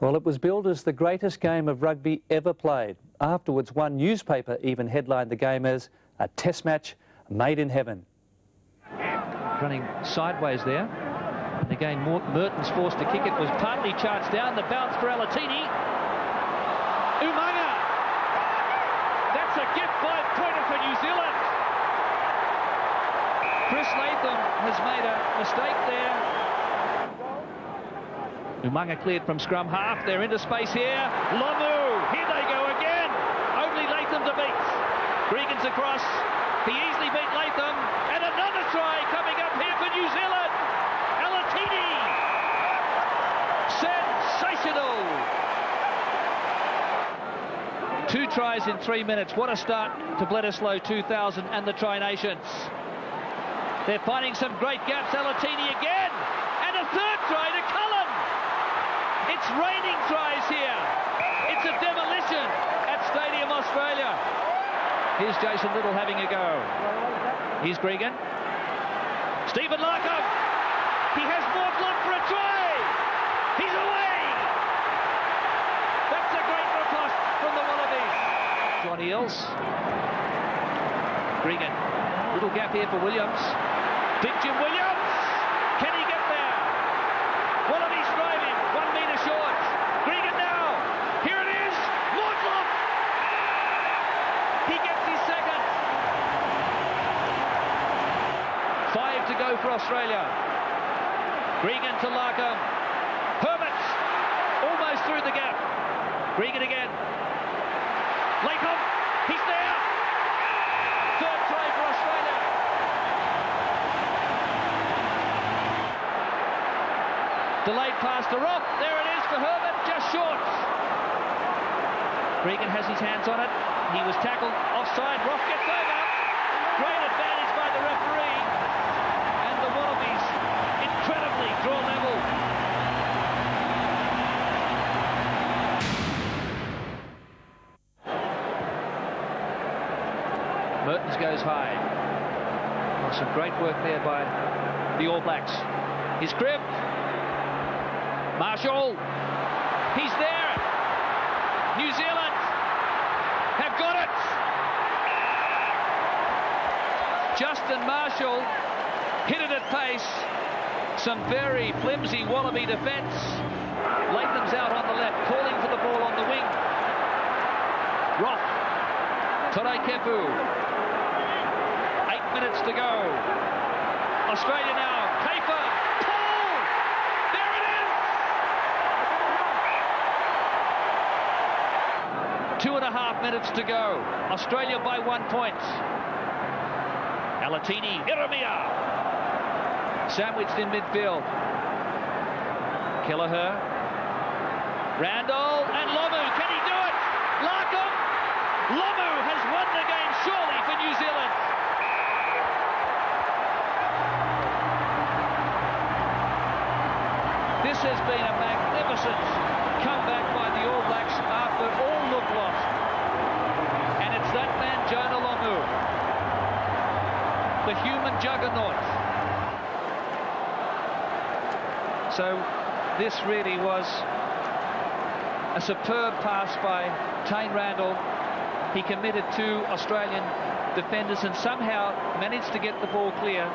Well, it was billed as the greatest game of rugby ever played. Afterwards, one newspaper even headlined the game as a test match made in heaven. Running sideways there. And again, Merton's forced to kick it. Was partly charged down. The bounce for Alatini. Umaga! That's a get-five pointer for New Zealand. Chris Latham has made a mistake there. Umaga cleared from scrum half, they're into space here. Lomu, here they go again. Only Latham to beat. Gregan's across, he easily beat Latham. And another try coming up here for New Zealand. Alatini. Sensational. 2 tries in 3 minutes. What a start to Bledisloe 2000 and the Tri-Nations. They're finding some great gaps. Alatini again. And a third try to Cullen. It's raining tries here. It's a demolition at Stadium Australia. Here's Jason Little having a go. Here's Gregan. Stephen Larkham. He has more blood for a try. He's away. That's a great riposte from the Wallabies. Johnny Ells. Gregan. Little gap here for Williams. Big Jim Williams. Can he get there? Wallabies driving. 1 metre short. Gregan now. Here it is. Wardlock. He gets his second. 5 to go for Australia. Gregan to Larkham. Herbert almost through the gap. Gregan again. Latham. He's there. 3rd try for Australia. Delayed pass to Roff, there it is for Herbert, just short. Gregan has his hands on it, he was tackled offside, Roff gets over. Great advantage by the referee. And the Wallabies incredibly draw level. Mertens goes high. Oh, some great work there by the All Blacks. His grip. Marshall, he's there. New Zealand have got it. Justin Marshall hit it at pace. Some very flimsy Wallaby defence. Latham's out on the left, calling for the ball on the wing. Roff, Kepu. 8 minutes to go. Australia now. Kepu. Two and a half minutes to go. Australia by 1 point. Alatini, Iremia. Sandwiched in midfield. Kelleher. Randall and Lomu. Can he do it? Larkham. Lomu has won the game surely for New Zealand. This has been a magnificent comeback by the All Blacks after all look lost. And it's that man, Jonah Lomu, the human juggernaut. So this really was a superb pass by Tain Randall. He committed 2 Australian defenders and somehow managed to get the ball clear.